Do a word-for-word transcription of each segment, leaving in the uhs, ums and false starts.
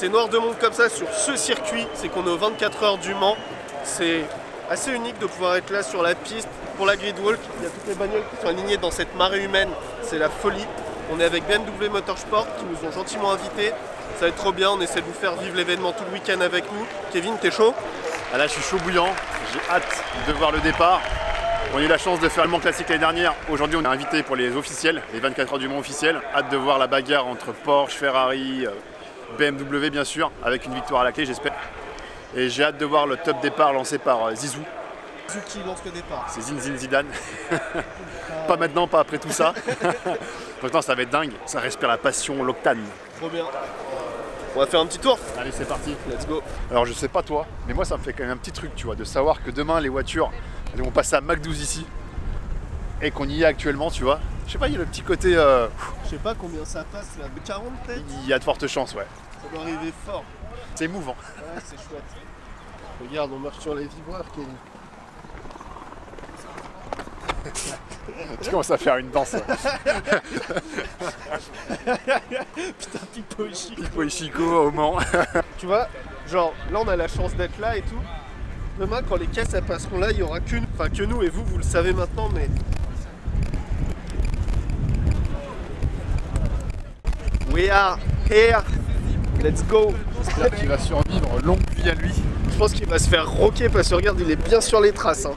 c'est noir de monde comme ça sur ce circuit, c'est qu'on est aux vingt-quatre heures du Mans. C'est assez unique de pouvoir être là sur la piste. Pour la gridwalk, il y a toutes les bagnoles qui sont alignées dans cette marée humaine, c'est la folie. On est avec B M W Motorsport qui nous ont gentiment invités, ça va être trop bien, on essaie de vous faire vivre l'événement tout le week-end avec nous. Kevin, t'es chaud? Ah là je suis chaud bouillant, j'ai hâte de voir le départ. On a eu la chance de faire le Mans Classique l'année dernière. Aujourd'hui, on est invité pour les officiels, les vingt-quatre heures du Mans officiel. Hâte de voir la bagarre entre Porsche, Ferrari, B M W bien sûr, avec une victoire à la clé, j'espère. Et j'ai hâte de voir le top départ lancé par Zizou. Zizou qui lance le départ. C'est Zin Zin Zidane. Pas maintenant, pas après tout ça. Pourtant, ça va être dingue. Ça respire la passion, l'octane. Trop bien. On va faire un petit tour. Allez, c'est parti. Let's go. Alors, je sais pas toi, mais moi, ça me fait quand même un petit truc, tu vois, de savoir que demain, les voitures, elles vont passer à Mac douze ici et qu'on y est actuellement, tu vois. Je sais pas, il y a le petit côté. Euh... Je sais pas combien ça passe là, quarante peut-être. Il y a de fortes chances, ouais. Ça doit arriver fort. C'est émouvant. Ouais, c'est chouette. Regarde, on marche sur les vibreurs, Kenny. Tu commences à faire une danse. Ouais. Putain, Pipo et Chico. Pipo et Chico au Mans. Tu vois, genre là on a la chance d'être là et tout. Demain quand les caisses elles passeront là, il n'y aura qu'une. Enfin que nous et vous, vous le savez maintenant, mais. We are here. Let's go. J'espère qu'il va survivre, longue vie à lui. Je pense qu'il va se faire roquer parce que regarde, il est bien sur les traces. Hein.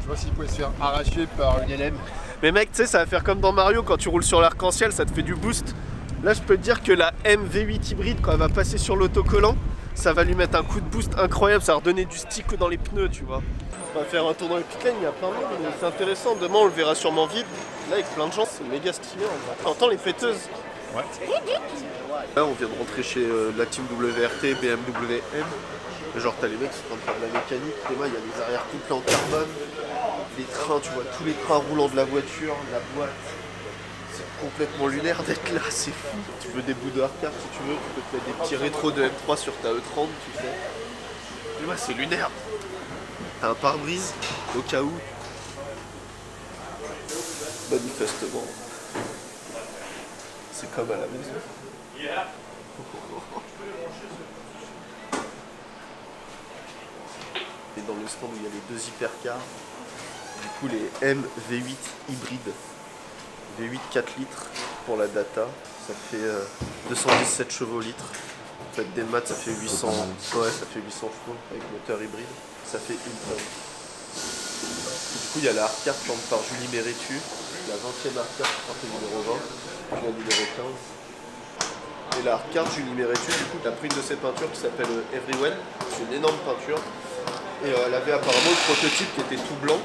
Je vois s'il pouvait se faire arracher par une L M. Mais mec, tu sais, ça va faire comme dans Mario, quand tu roules sur l'arc-en-ciel, ça te fait du boost. Là, je peux te dire que la M V huit Hybrid, quand elle va passer sur l'autocollant, ça va lui mettre un coup de boost incroyable, ça va redonner du stick dans les pneus, tu vois. On va faire un tour dans les pit lanes, il y a plein de monde, c'est intéressant. Demain, on le verra sûrement vide. Là, avec plein de gens, c'est méga stylé. On entend les fêteuses. Ouais. Là, on vient de rentrer chez euh, la team W R T, B M W M. Genre, t'as les mecs qui sont en train de faire de la mécanique. Demain, il y a des arrière-couples en carbone. Les trains, tu vois, tous les trains roulants de la voiture, la boîte, c'est complètement lunaire d'être là, c'est fou. Tu veux des bouts de hardcore si tu veux, tu peux te mettre des petits rétros de M trois sur ta E trente, tu sais. Mais ouais, c'est lunaire. T'as un pare-brise, au cas où. Manifestement. C'est comme à la maison. Et dans le stand où il y a les deux hypercars. Du coup, les M V huit Hybrid, V huit quatre litres pour la data, ça fait euh, deux cent dix-sept chevaux litres. En fait, des maths, ça fait huit cents, ouais, ça fait huit cents chevaux avec moteur hybride, ça fait une tonne. Du coup, il y a la hardcar plantée par Julie Mehretu, la vingtième hardcar qui numéro vingt, puis la numéro quinze. Et la hardcar Julie Mehretu, du coup, t'as pris une de ces peintures qui s'appelle Everywhere, c'est une énorme peinture. Et euh, elle avait apparemment le prototype qui était tout blanc.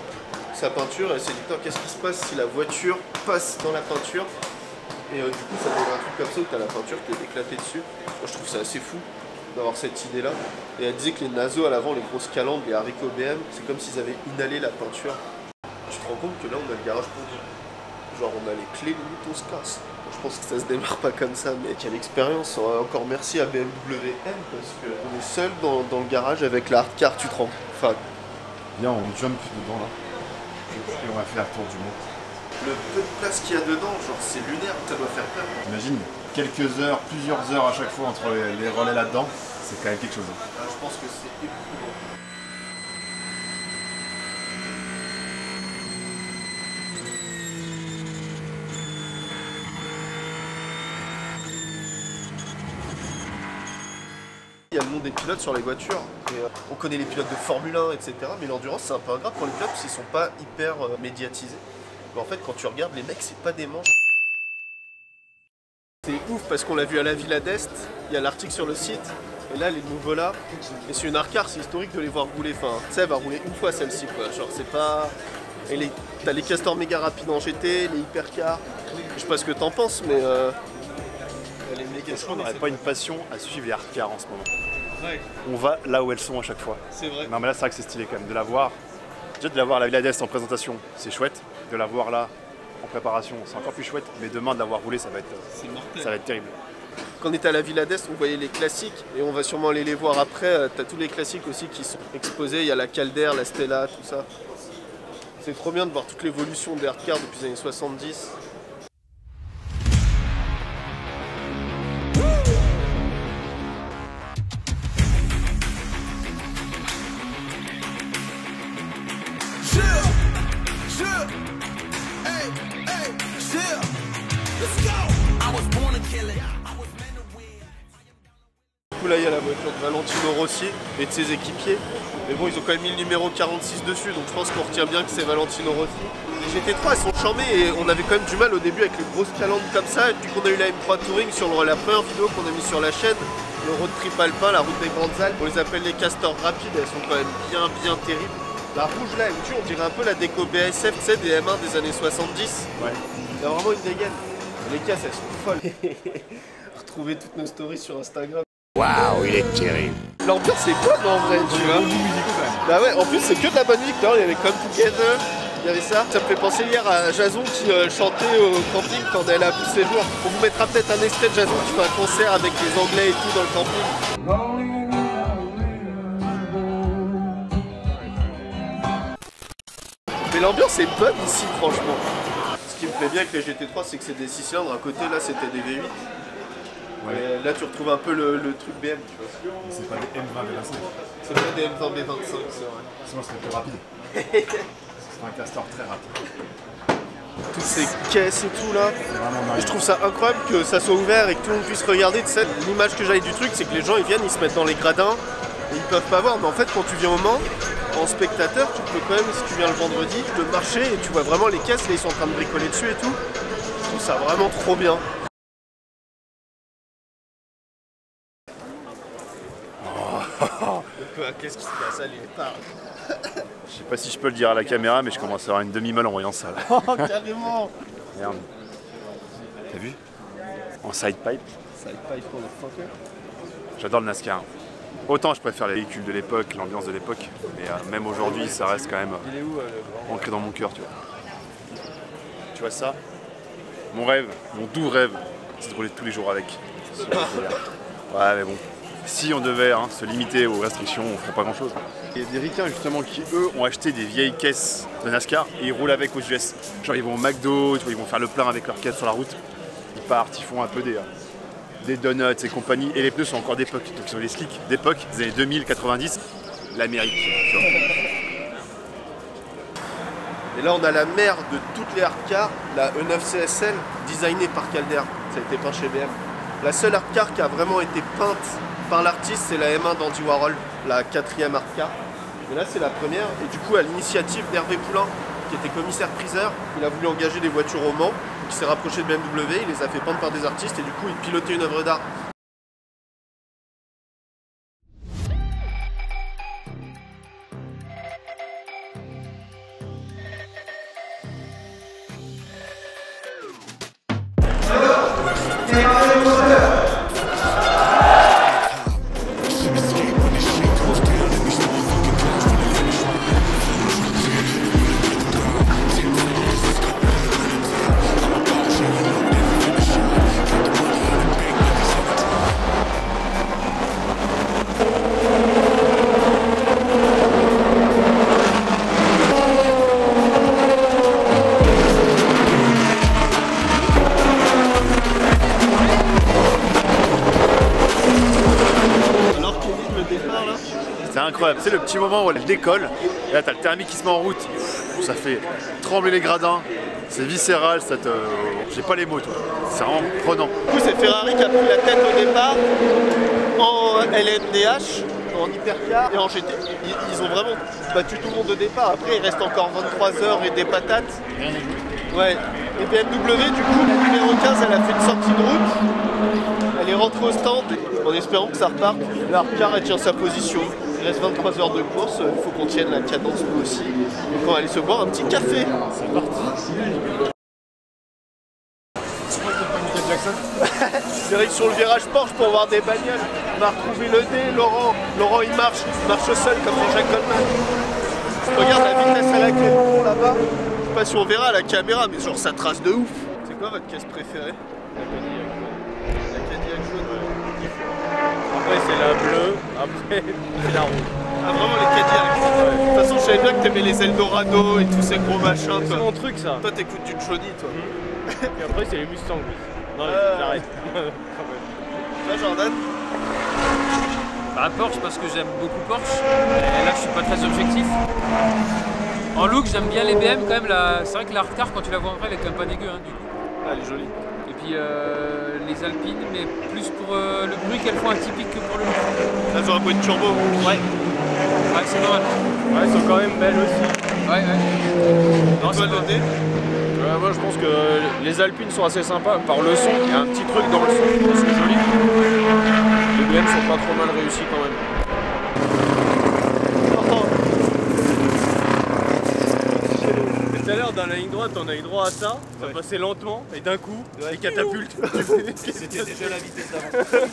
Sa peinture, elle s'est dit qu'est-ce qui se passe si la voiture passe dans la peinture, et euh, du coup ça donne un truc comme ça où t'as la peinture qui est éclatée dessus. Moi je trouve ça assez fou d'avoir cette idée là. Et elle disait que les naseaux à l'avant, les grosses calandres, les haricots B M, c'est comme s'ils avaient inhalé la peinture. Tu te rends compte que là on a le garage pour nous, genre on a les clés, limite on se casse. Bon, je pense que ça se démarre pas comme ça, mais quelle expérience. Encore merci à B M W M parce que on est seul dans, dans le garage avec la hardcar, tu te rends. Enfin, bien on jump dedans là. Et on va faire le tour du monde. Le peu de place qu'il y a dedans, genre c'est lunaire, ça doit faire peur. Imagine, quelques heures, plusieurs heures à chaque fois entre les, les relais là-dedans, c'est quand même quelque chose. Ah, je pense que c'est éprouvant. Il y a le nom des pilotes sur les voitures, et euh, on connaît les pilotes de Formule un, et cetera. Mais l'endurance, c'est un peu ingrat pour les pilotes parce qu'ils sont pas hyper euh, médiatisés. Mais en fait, quand tu regardes, les mecs, c'est pas des manches. C'est ouf parce qu'on l'a vu à la Villa d'Este, il y a l'article sur le site, et là, les nouveaux là. Et c'est une hardcar, c'est historique de les voir rouler. Enfin, tu sais, elle va rouler une fois celle-ci, quoi. Genre, c'est pas. Et les... t'as les Castors méga rapides en G T, les hypercars. Je sais pas ce que t'en penses, mais. Euh... Est-ce qu'on n'aurait pas une passion à suivre les hardcars en ce moment? Ouais. On va là où elles sont à chaque fois. C'est vrai. Non mais là c'est vrai que c'est stylé quand même de la voir. Déjà de la voir à la Villa d'Este en présentation, c'est chouette. De la voir là en préparation, c'est encore plus chouette. Mais demain de la voir rouler, ça va être, euh, ça va être terrible. Quand on était à la Villa d'Este, on voyait les classiques et on va sûrement aller les voir après. T'as tous les classiques aussi qui sont exposés. Il y a la Calder, la Stella, tout ça. C'est trop bien de voir toute l'évolution des hardcars depuis les années soixante-dix. pareil à la voiture de Valentino Rossi et de ses équipiers. Mais bon, ils ont quand même mis le numéro quarante-six dessus, donc je pense qu'on retient bien que c'est Valentino Rossi. Les G T trois, elles sont charmées et on avait quand même du mal au début avec les grosses calandres comme ça. Et puis qu'on a eu la M trois Touring sur le, la première vidéo qu'on a mis sur la chaîne, le road trip alpin, la route des Grandes Alpes. On les appelle les Castors Rapides, elles sont quand même bien, bien terribles. La rouge là, elle tue, on dirait un peu la déco B S F, tu sais, des M un des années soixante-dix. Ouais. C'est vraiment une dégaine. Les casses, elles sont folles. Retrouvez toutes nos stories sur Instagram. Waouh, il est terrible. L'ambiance, c'est quoi cool, en vrai, tu vois. Bah ouais, en plus, c'est que de la bonne musique. Il y avait Come Together, il y avait ça. Ça me fait penser hier à Jason qui euh, chantait au camping quand elle a poussé lourd. On vous mettra peut-être un extrait de Jason qui fait un concert avec les Anglais et tout dans le camping. Mais l'ambiance est bonne ici, franchement. Ce qui me plaît bien avec les G T trois, c'est que c'est des six cylindres. À côté, là, c'était des V huit. Ouais. Là, tu retrouves un peu le, le truc B M, tu vois. C'est pas des M vingt V vingt-cinq. C'est pas des M vingt V vingt-cinq, c'est vrai. Sinon, c'était plus rapide. C'est un Castor très rapide. Toutes ces caisses et tout, là. Je trouve ça incroyable que ça soit ouvert et que tout le monde puisse regarder. Tu sais, l'image que j'avais du truc, c'est que les gens, ils viennent, ils se mettent dans les gradins. Et ils peuvent pas voir, mais en fait, quand tu viens au Mans, en spectateur, tu peux quand même, si tu viens le vendredi, tu peux marcher et tu vois vraiment les caisses, là ils sont en train de bricoler dessus et tout. Je trouve ça vraiment trop bien. Oh. Qu'est-ce qui se passe à l'épargne? Je sais pas si je peux le dire à la caméra, mais je commence à avoir une demi-molle en voyant ça là. Oh, carrément. Merde. T'as vu? En side pipe. Side pipe pour le fucker. J'adore le Nascar. Autant je préfère les véhicules de l'époque, l'ambiance de l'époque, mais euh, même aujourd'hui ça reste quand même euh, où, ancré dans mon cœur, tu vois. Tu vois ça? Mon rêve, mon doux rêve, c'est de rouler tous les jours avec. Ouais mais bon, si on devait hein, se limiter aux restrictions, on ferait pas grand chose. Il y a des ricains justement qui eux ont acheté des vieilles caisses de Nascar et ils roulent avec aux U S. Genre ils vont au McDo, tu vois, ils vont faire le plein avec leur caisse sur la route, ils partent, ils font un peu des... Euh, des donuts et compagnie, et les pneus sont encore d'époque, donc ils sont des slicks d'époque, des années deux mille quatre-vingt-dix, l'Amérique. Et là on a la mère de toutes les hardcars, la E neuf C S L, designée par Calder, ça a été peint chez B M. La seule hardcar qui a vraiment été peinte par l'artiste, c'est la M un d'Andy Warhol, la quatrième hardcar. Et là c'est la première, et du coup à l'initiative d'Hervé Poulain, qui était commissaire-priseur, il a voulu engager des voitures au Mans, qui s'est rapproché de B M W, il les a fait peindre par des artistes et du coup il pilotait une œuvre d'art. C'est le petit moment où elle décolle, et là t'as le thermique qui se met en route, ça fait trembler les gradins, c'est viscéral, ça te... j'ai pas les mots toi, c'est vraiment prenant. Du coup c'est Ferrari qui a pris la tête au départ, en L M D H, en hypercar et en G T. Ils, ils ont vraiment battu tout le monde au départ, après il reste encore vingt-trois heures et des patates. Ouais. Et B M W du coup, la numéro quinze, elle a fait une sortie de route, elle est rentrée au stand, en espérant que ça reparte, la hardcar elle tient sa position. Il reste vingt-trois heures de course, il faut qu'on tienne la cadence nous aussi. Donc on va aller se boire un petit café. C'est parti. C'est vrai que sur le virage Porsche pour voir des bagnoles, on a retrouvé le dé, Laurent. Laurent il marche, il marche seul comme Jean-Jacques Goldman. Regarde la vitesse à laquelle on court là-bas. Je sais pas si on verra à la caméra, mais genre ça trace de ouf. C'est quoi votre caisse préférée? La Cadillac. La Cadillac jaune. Après c'est la bleue. Après, c'est la roue. Ah, vraiment les Cadillacs. De toute façon, je savais bien que t'aimais les Eldorado et tous ces gros machins. C'est mon truc ça. Toi, t'écoutes du Johnny, toi. Mmh. Et après, c'est les Mustangs. Non, euh... j'arrête. Toi, Jordan? Bah, Porsche, parce que j'aime beaucoup Porsche. Et là, je suis pas très objectif. En look, j'aime bien les B M quand même. La... C'est vrai que la hardcar, quand tu la vois en vrai, elle est quand même pas dégueu. Hein, du coup. Ah, elle est jolie. puis euh, les Alpines, mais plus pour euh, le bruit qu'elles font atypique que pour le bruit. Là, elles ont un bruit de turbo. Ouais. Ouais, c'est normal. Ouais, elles sont quand même belles aussi. Ouais, ouais. Non, c'est noté. Euh, moi, je pense que les Alpines sont assez sympas par le son. Il y a un petit truc dans le son, je pense que c'est joli. Les B M sont pas trop mal réussis quand même. Tout à l'heure, dans la ligne droite, on a eu droit à ça, ça ouais. Passait lentement, et d'un coup, ouais. Les catapultes. C'était déjà la vitesse d'avant.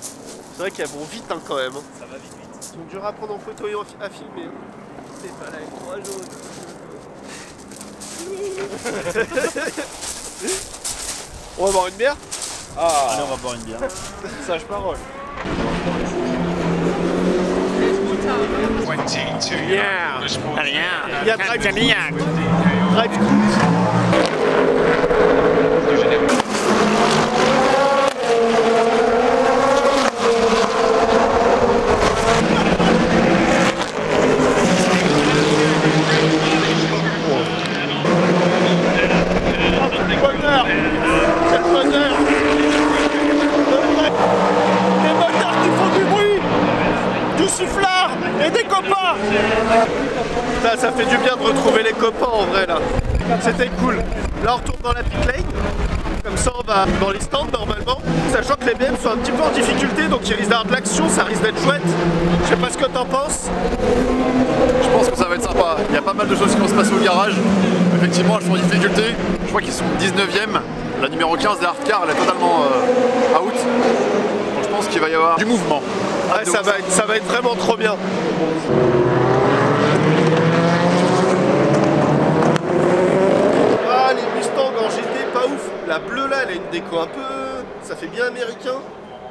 C'est vrai qu'elles vont vite hein, quand même. Ça va vite, vite. Ils sont durs à prendre en photo et à filmer. C'est pas la ligne droite jaune. On va boire une bière ah. Allez, on va boire une bière. Sage parole. vingt-deux. Yeah. Yeah. Il y a Drive Cadillac. Drive Cruise. Et des copains! Putain, ça fait du bien de retrouver les copains en vrai là. C'était cool. Là on retourne dans la pit lane. Comme ça on va dans les stands normalement. Sachant que les B M sont un petit peu en difficulté, donc il risque d'avoir de l'action, ça risque d'être chouette. Je sais pas ce que t'en penses. Je pense que ça va être sympa. Il y a pas mal de choses qui vont se passer au garage. Effectivement, elles sont en difficulté. Je crois qu'ils sont dix-neuvième. La numéro quinze des Hardcar, elle est totalement euh, out. Donc je pense qu'il va y avoir du mouvement. Ah, ça va être, ça va être vraiment trop bien. Ah, les Mustangs en G T, pas ouf. La bleue là, elle a une déco un peu... Ça fait bien américain.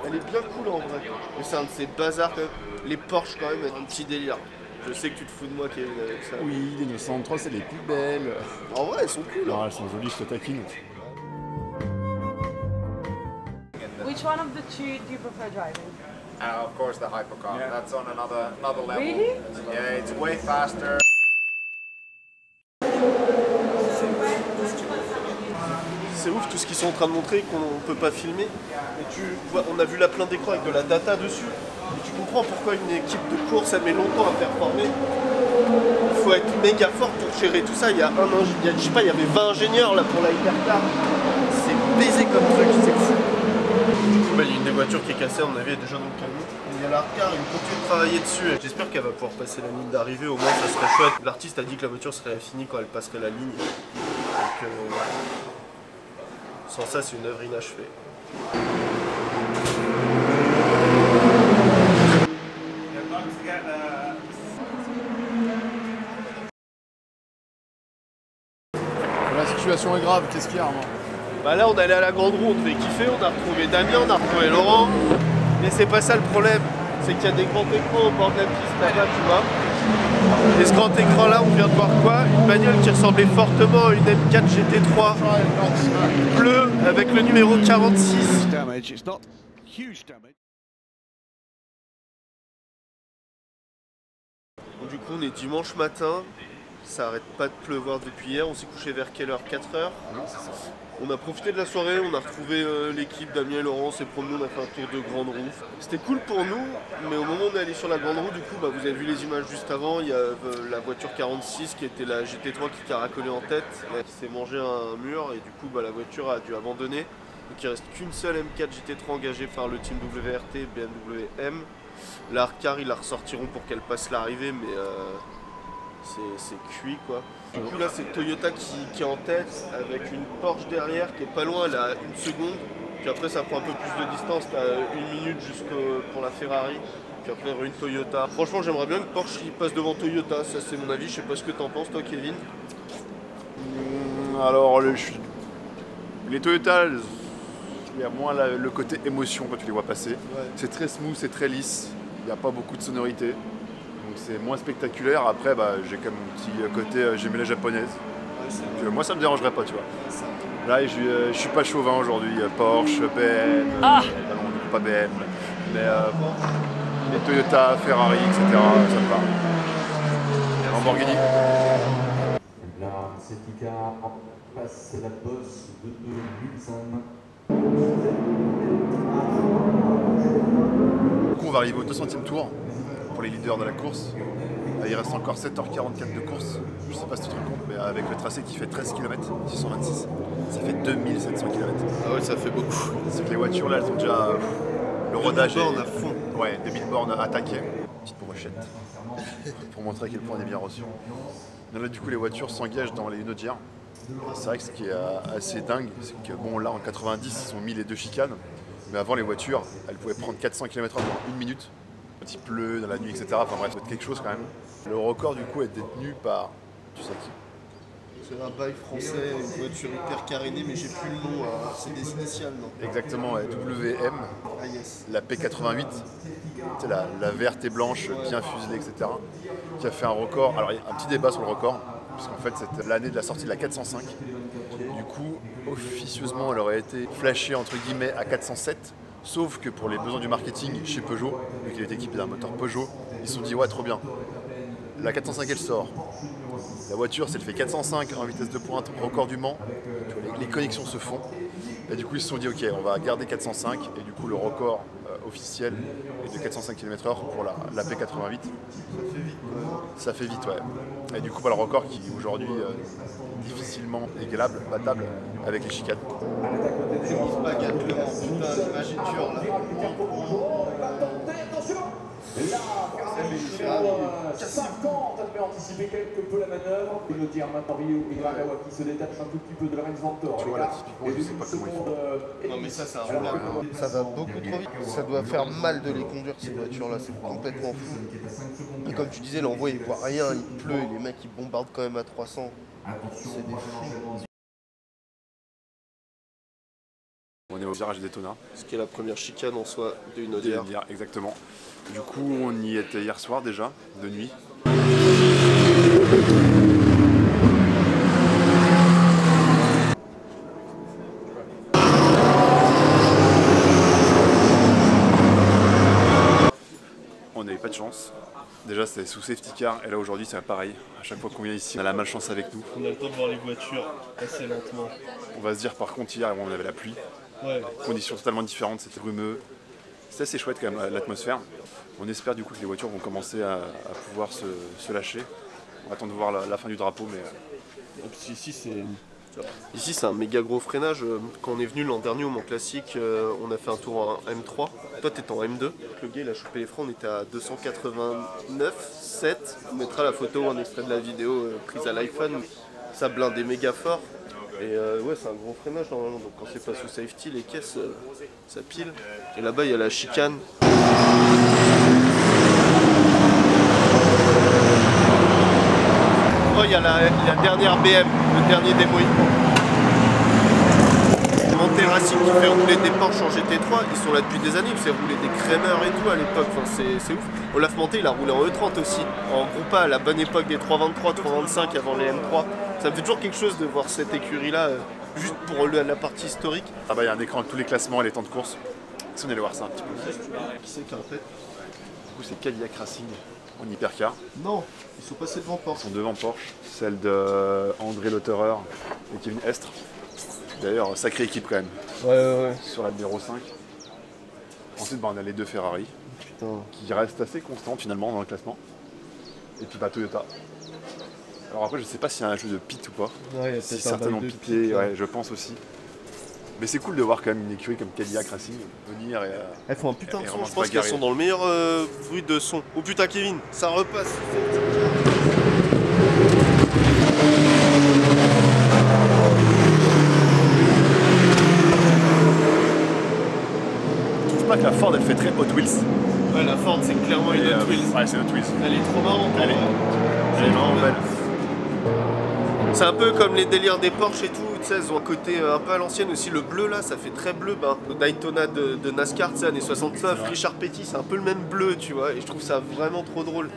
Elle est bien cool en vrai. Mais c'est un de ces bazars quand même. Les Porsche quand même, un petit délire. Je sais que tu te fous de moi Kevin avec ça. Oui, les neuf cent trente-trois c'est les plus belles. En vrai, elles sont cool. Non, elles sont jolies, je te taquine. Which one of the two do you prefer driving? Uh, of course, the HyperCar. Yeah. That's on another another level. Really? Yeah, it's way faster. C'est ouf tout ce qu'ils sont en train de montrer qu'on peut pas filmer. Et tu vois, on a vu la plein d'écrans avec de la data dessus. Et tu comprends pourquoi une équipe de course elle met longtemps à performer. Il faut être méga fort pour gérer tout ça. Il y a un ingénieur, je sais pas, il y avait vingt ingénieurs là pour la HyperCar. C'est baisé comme truc, c'est fou. Du coup, bah, il y a une des voitures qui est cassée, on avait déjà dans le camion. Il y a l'Hardcar, il continue de travailler dessus. J'espère qu'elle va pouvoir passer la ligne d'arrivée, au moins ça serait chouette. L'artiste a dit que la voiture serait finie quand elle passerait la ligne. Donc, euh, sans ça, c'est une œuvre inachevée. La situation est grave, qu'est-ce qu'il y a moi ? Bah là on allait à la grande roue, on devait kiffer, on a retrouvé Damien, on a retrouvé Laurent. Mais c'est pas ça le problème, c'est qu'il y a des grands écrans au bord de la piste là-bas, tu vois. Et ce grand écran là, on vient de voir quoi? Une bagnole qui ressemblait fortement à une M quatre G T trois bleue avec le numéro quarante-six. Bon, du coup on est dimanche matin. Ça arrête pas de pleuvoir depuis hier, on s'est couché vers quelle heure? Quatre heures. On a profité de la soirée, on a retrouvé euh, l'équipe, Damien et Laurent, on s'est promené, on a fait un tour de grande roue. C'était cool pour nous, mais au moment où on est allé sur la grande roue, du coup, bah, vous avez vu les images juste avant, il y a euh, la voiture quarante-six qui était la G T trois qui caracolait en tête, qui s'est mangée un mur et du coup, bah, la voiture a dû abandonner. Donc il reste qu'une seule M quatre G T trois engagée par le team W R T, B M W M. La Hardcar, ils la ressortiront pour qu'elle passe l'arrivée, mais... Euh c'est cuit quoi. Du coup là c'est Toyota qui, qui est en tête avec une Porsche derrière qui est pas loin, elle a une seconde. Puis après ça prend un peu plus de distance, t'as une minute jusqu'au pour la Ferrari. Puis après une Toyota. Franchement j'aimerais bien que Porsche il passe devant Toyota, ça c'est mon avis, je sais pas ce que t'en penses toi Kevin. Mmh, alors le, je, les Toyota, il y a moins la, le côté émotion quand tu les vois passer. Ouais. C'est très smooth, c'est très lisse, il n'y a pas beaucoup de sonorité. C'est moins spectaculaire, après bah, j'ai comme un petit côté, euh, j'aimais la japonaise. Ouais, donc, euh, moi ça me dérangerait pas, tu vois. Là je, euh, je suis pas chauvin aujourd'hui, Porsche, B M, ah euh, non, pas B M, mais euh, les Toyota, Ferrari, et cetera, ça me parle. Lamborghini. cet écart passe la bosse de deux minutes cinq. Du coup on va arriver au deux centième tour pour les leaders de la course. Il reste encore sept heures quarante-quatre de course, je sais pas si tu te rends compte, mais avec le tracé qui fait treize kilomètres six cent vingt-six, ça fait deux mille sept cents kilomètres. Ah ouais, ça fait beaucoup. C'est que les voitures là, elles ont déjà le rodage. deux mille bornes à fond. Ouais, deux mille bornes à attaquer. Petite brochette pour montrer à quel point on est bien reçu. Là, du coup, les voitures s'engagent dans les Hunaudières. C'est vrai que ce qui est assez dingue, c'est que bon, là en quatre-vingt-dix, ils ont mis les deux chicanes, mais avant les voitures, elles pouvaient prendre quatre cents kilomètres heure pendant une minute. Il pleut dans la nuit, et cetera. Enfin bref, c'est quelque chose quand même. Le record du coup est détenu par, tu sais qui? C'est un bail français, une voiture hyper carénée, mais j'ai plus le nom. Hein. C'est des initiales, non? Exactement, W M, ah, yes. La P quatre-vingt-huit, c'est la, la verte et blanche, ouais, bien fuselée, et cetera. Qui a fait un record. Alors il y a un petit débat sur le record, puisqu'en fait c'était l'année de la sortie de la quatre cent cinq. Du coup, officieusement, elle aurait été flashée entre guillemets à quatre cent sept. Sauf que pour les besoins du marketing chez Peugeot, vu qu'il est équipé d'un moteur Peugeot, ils se sont dit ouais trop bien, la quatre cent cinq elle sort, la voiture elle fait quatre cent cinq en vitesse de pointe, record du Mans, tu vois, les, les connexions se font, et du coup ils se sont dit ok on va garder quatre cent cinq, et du coup le record euh, officiel est de quatre cent cinq kilomètres heure pour la, la P quatre-vingt-huit. Ça fait vite quoi. Ça fait vite ouais, et du coup bah, le record qui est aujourd'hui euh, difficilement égalable, battable avec les chicanes. cinquante, elle peut anticiper quelque peu la manœuvre. Et le dire maintenant Rio Igragawa qui se détache un tout petit peu de la Rennes Ventor. Tu vois là, typiquement, je sais pas comment ils font. Non mais ça, c'est un problème. Ça va beaucoup trop vite. Ça doit faire mal de les conduire ces voitures-là, c'est complètement fou. Et comme tu disais, l'envoi il voit rien, il pleut, et les mecs ils bombardent quand même à trois cents. C'est des fous. On est au virage d'Etona. Ce qui est la première chicane en soi de Hunaudières. Exactement. Du coup, on y était hier soir déjà, de nuit. On n'avait pas de chance. Déjà, c'était sous safety car, et là aujourd'hui, c'est pareil. À chaque fois qu'on vient ici, on a la malchance avec nous. On a le temps de voir les voitures assez lentement. On va se dire, par contre, hier, on avait la pluie. Ouais. Conditions totalement différentes, c'était brumeux. C'était assez chouette quand même l'atmosphère. On espère du coup que les voitures vont commencer à, à pouvoir se, se lâcher. On attend de voir la, la fin du drapeau, mais euh... ici c'est ici c'est un méga gros freinage. Quand on est venu l'an dernier au Mans Classique, on a fait un tour en M trois. Toi t'étais en M deux. Le gars il a chopé les freins, on était à deux cent quatre-vingt-neuf sept. On mettra la photo en extrait de la vidéo prise à l'iPhone. Ça blindait méga fort. Et euh, ouais, c'est un gros freinage normalement, donc quand c'est pas sous safety, les caisses, euh, ça pile. Et là-bas, il y a la chicane. Oh, il y a la, la dernière B M, le dernier débrouillement. Monter Racing qui fait rouler des Porsche en G T trois, ils sont là depuis des années, ils faisaient rouler des Crémeurs et tout à l'époque, enfin, c'est ouf. Olaf Manté, il a roulé en E trente aussi, en groupe A à la bonne époque des trois vingt-trois, trois vingt-cinq avant les M trois. Ça me fait toujours quelque chose de voir cette écurie-là, euh, juste pour le, la partie historique. Ah bah il y a un écran avec tous les classements et les temps de course. Si on allait voir ça un petit peu. Qui c'est qui a fait? Du coup c'est Cadillac Racing en hypercar. Non, ils sont passés devant Porsche. Ils sont devant Porsche, celle de André Lautereur et Kevin Estre. D'ailleurs, sacrée équipe quand même. Ouais ouais ouais. Sur la numéro cinq. Ensuite bah, on a les deux Ferrari. Putain. Qui restent assez constants finalement dans le classement. Et puis bah Toyota. Alors après je sais pas s'il y a un jeu de pit ou pas, ouais, si certains l'ont pité, ouais, je pense aussi. Mais c'est cool de voir quand même une écurie comme Cadillac Racing venir et... Elles font un putain de son, je pense qu'elles sont dans le meilleur euh, bruit de son. Oh putain Kevin, ça repasse. Je trouve pas que la Ford elle fait très Hot Wheels. Ouais la Ford c'est clairement et une euh, Hot Wheels. Ouais c'est Hot Wheels. Elle est trop marrante. Elle est, elle est vraiment belle. C'est un peu comme les délires des Porsche et tout, tu sais, elles ont un côté un peu à l'ancienne aussi, le bleu là, ça fait très bleu, ben, le Daytona de, de Nascar, tu sais, années soixante-neuf, Richard Petty, c'est un peu le même bleu, tu vois, et je trouve ça vraiment trop drôle.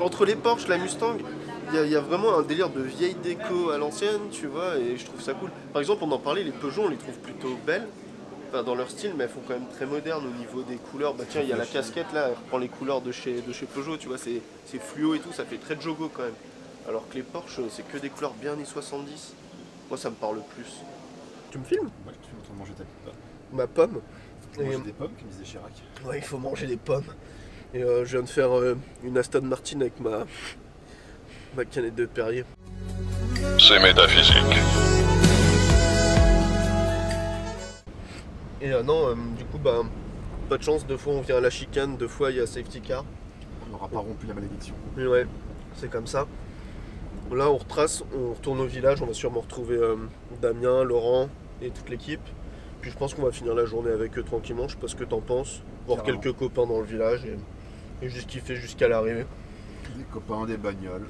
Entre les Porsche, la Mustang, il y, y a vraiment un délire de vieille déco à l'ancienne, tu vois, et je trouve ça cool. Par exemple, on en parlait, les Peugeot, on les trouve plutôt belles, enfin, dans leur style, mais elles font quand même très moderne au niveau des couleurs. Bah tiens, il y a la casquette là, elle reprend les couleurs de chez, de chez Peugeot, tu vois, c'est fluo et tout, ça fait très Jogo quand même. alors que les Porsche, c'est que des couleurs bien années soixante-dix. Moi, ça me parle plus. Tu me filmes? Ouais, tu me en train de manger ta pomme. Ma pomme. Il faut manger des pommes, comme disait Chirac. Ouais, il faut manger des pommes. Et euh, je viens de faire euh, une Aston Martin avec ma, ma canette de Perrier. C'est métaphysique. Et euh, non, euh, du coup, bah, pas de chance, deux fois on vient à la chicane, deux fois il y a safety car. On n'aura pas rompu la malédiction. Mais ouais, c'est comme ça. Là, on retrace, on retourne au village, on va sûrement retrouver euh, Damien, Laurent et toute l'équipe. Puis je pense qu'on va finir la journée avec eux tranquillement, je sais pas ce que t'en penses. Voir carrément quelques copains dans le village et, et juste kiffer jusqu'à l'arrivée. Des copains, des bagnoles,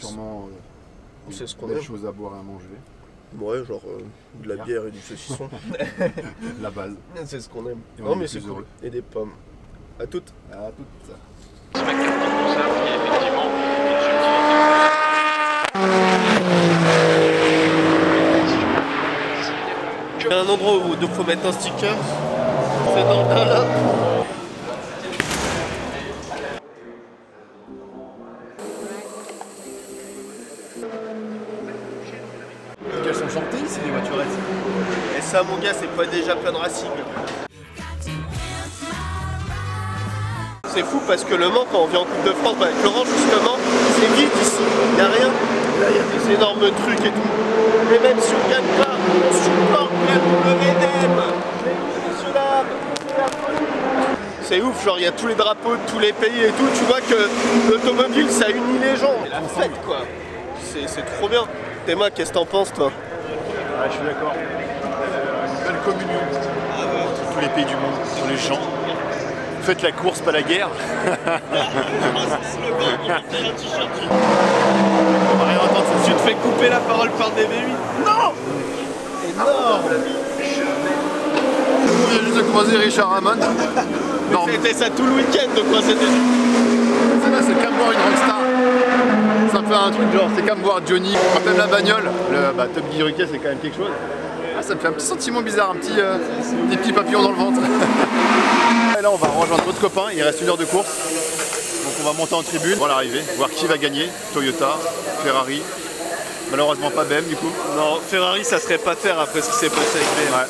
sûrement euh, des, ce des choses à boire et à manger. Ouais, genre euh, de la bière et du saucisson. La base. C'est ce qu'on aime. Et non mais c'est cool. Et des pommes. À toutes. À toutes. Il y a un endroit où il faut mettre un sticker. C'est dans le là. Qu'elles sont chantées ici les voiturettes. Et ça mon gars, c'est pas déjà plein de racing. C'est fou parce que Le Mans, quand on vient en Coupe de France, bah, avec Laurent justement, c'est vide ici, il n'y a rien. Là il y a des énormes trucs et tout. Mais même si on ne gagne pas, on supporte la W D M. C'est ouf, genre il y a tous les drapeaux de tous les pays et tout, tu vois que l'automobile ça unit les gens. C'est la fête quoi. C'est trop bien. Théma, qu'est-ce que t'en penses toi? Ouais, je suis d'accord. Une belle communion entre tous les pays du monde, tous les gens. Faites la course, pas la guerre. On va rien entendre, ça. Tu te fais couper la parole par des V huit. Non! Énorme! On vient juste de croiser Richard Hammond. C'était ça tout le week-end de croiser des gens. Là, c'est comme voir une rockstar. Ça fait un truc genre, c'est comme voir Johnny. Quand t'aimes la bagnole, le bah, Top Gear U K, c'est quand même quelque chose. Ah, ça me fait un petit sentiment bizarre, un petit, euh, des petits papillons dans le ventre. Là on va rejoindre d'autres copains, il reste une heure de course. Donc on va monter en tribune, voir l'arrivée, voir qui va gagner. Toyota, Ferrari, malheureusement pas B M du coup. Non, Ferrari ça serait pas faire après ce qui s'est passé avec B M. Ouais.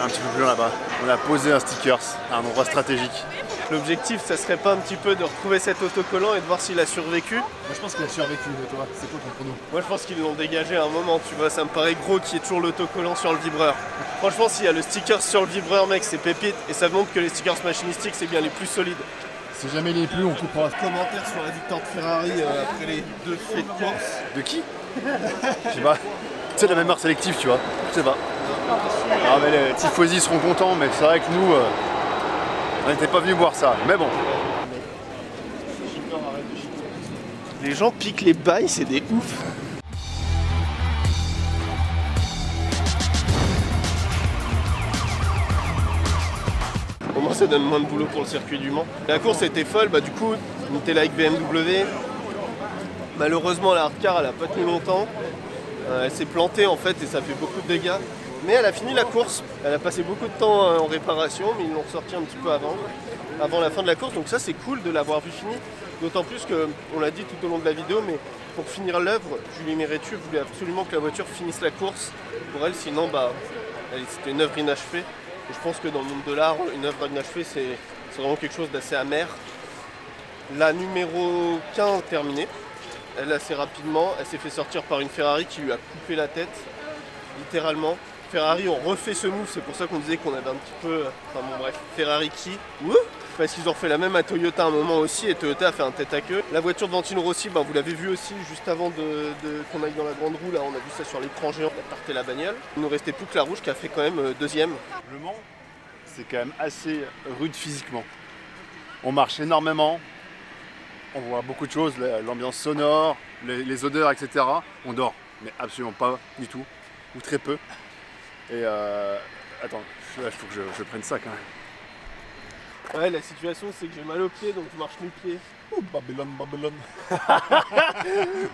Un petit peu plus loin là-bas, on a posé un stickers à un endroit stratégique. L'objectif, ça serait pas un petit peu de retrouver cet autocollant et de voir s'il a survécu? Moi je pense qu'il a survécu, toi, c'est quoi pour nous? Moi je pense qu'ils l'ont dégagé à un moment, tu vois, ça me paraît gros qu'il y ait toujours l'autocollant sur le vibreur. Franchement, s'il y a le sticker sur le vibreur, mec, c'est pépite et ça montre que les stickers machinistiques, c'est bien les plus solides. Si jamais les plus, on coupera. Commentaire sur la victoire de Ferrari euh, après les deux faits de course. De qui? Je sais pas. C'est de la mémoire sélective, tu vois. Je sais pas. Ah mais les tifosi seront contents, mais c'est vrai que nous, euh, on n'était pas venus voir ça, mais bon. Les gens piquent les bails, c'est des ouf. Au moins ça donne moins de boulot pour le circuit du Mans. La course était folle, bah du coup, on était là avec B M W. Malheureusement la hardcar elle a pas tenu longtemps. Euh, elle s'est plantée en fait et ça fait beaucoup de dégâts. Mais elle a fini la course, elle a passé beaucoup de temps en réparation, mais ils l'ont ressorti un petit peu avant, avant la fin de la course. Donc ça c'est cool de l'avoir vu finir, d'autant plus qu'on l'a dit tout au long de la vidéo, mais pour finir l'œuvre, Julie Mehretu voulait absolument que la voiture finisse la course pour elle, sinon bah, c'était une œuvre inachevée. Et je pense que dans le monde de l'art, une œuvre inachevée c'est vraiment quelque chose d'assez amer. La numéro quinze terminée, elle assez rapidement, elle s'est fait sortir par une Ferrari qui lui a coupé la tête, littéralement. Ferrari ont refait ce move, c'est pour ça qu'on disait qu'on avait un petit peu... Enfin bon bref, Ferrari qui... Ouh, parce qu'ils ont refait la même à Toyota à un moment aussi et Toyota a fait un tête à queue. La voiture de Valentino Rossi, ben, vous l'avez vu aussi juste avant de, de, qu'on aille dans la grande roue, là on a vu ça sur l'écran géant, on a parté la bagnole. Il nous restait plus que la rouge qui a fait quand même euh, deuxième. Le Mans, c'est quand même assez rude physiquement. On marche énormément, on voit beaucoup de choses, l'ambiance sonore, les, les odeurs, et cetera. On dort, mais absolument pas du tout, ou très peu. Et euh, attends, là il faut que je, je prenne ça quand même. Ouais, la situation c'est que j'ai mal au pied donc je marche mes pieds. Oh, Babylone, Babylone.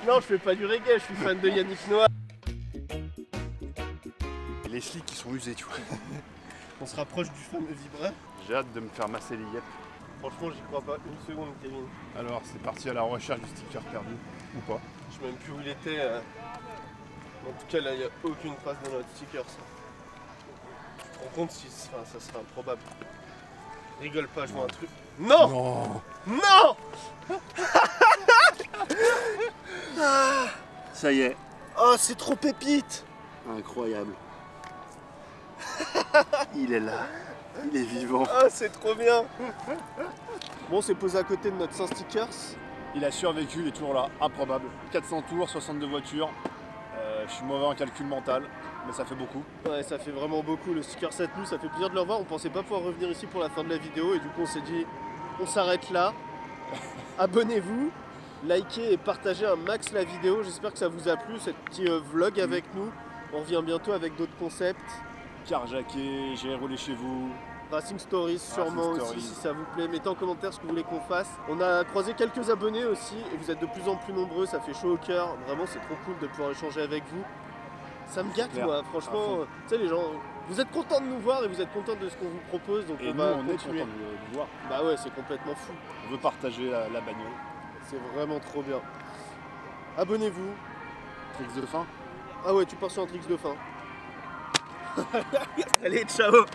Non, je fais pas du reggae, je suis fan de Yannick Noah. Les slicks qui sont usés, tu vois. On se rapproche du fameux vibreur. J'ai hâte de me faire masser les yep. Franchement, j'y crois pas une seconde, Kevin. Alors, c'est parti à la recherche du sticker perdu, ou pas. Je sais même plus où il était. Euh... En tout cas, là, il n'y a aucune trace dans notre sticker, ça. Tu te rends compte si enfin, ça serait improbable. Rigole pas, je vois un truc. Non Non, non. Ça y est. Oh, c'est trop pépite. Incroyable. Il est là. Il est vivant. Ah, c'est trop bien. Bon, on s'est posé à côté de notre cent stickers. Il a survécu, il est toujours là. Improbable. quatre cents tours, soixante-deux voitures. Euh, je suis mauvais en calcul mental, mais ça fait beaucoup. Ouais, ça fait vraiment beaucoup. Le sticker cette nuit, ça fait plaisir de le revoir. On pensait pas pouvoir revenir ici pour la fin de la vidéo. Et du coup, on s'est dit, on s'arrête là. Abonnez-vous, likez et partagez un max la vidéo. J'espère que ça vous a plu, ce petit euh, vlog avec mmh. nous. On revient bientôt avec d'autres concepts. Carjacké, j'ai roulé chez vous. Racing Stories sûrement Racing Stories. aussi si ça vous plaît. Mettez en commentaire ce que vous voulez qu'on fasse. On a croisé quelques abonnés aussi et vous êtes de plus en plus nombreux, ça fait chaud au cœur. Vraiment c'est trop cool de pouvoir échanger avec vous. Ça me gâte moi, franchement, tu sais les gens, vous êtes contents de nous voir et vous êtes contents de ce qu'on vous propose. Donc et on nous, va on continuer. Est contents de nous voir. Bah ouais c'est complètement fou. On veut partager la, la bagnole. C'est vraiment trop bien. Abonnez-vous. Tricks de fin. Ah ouais tu pars sur un tricks de fin. Allez, ciao.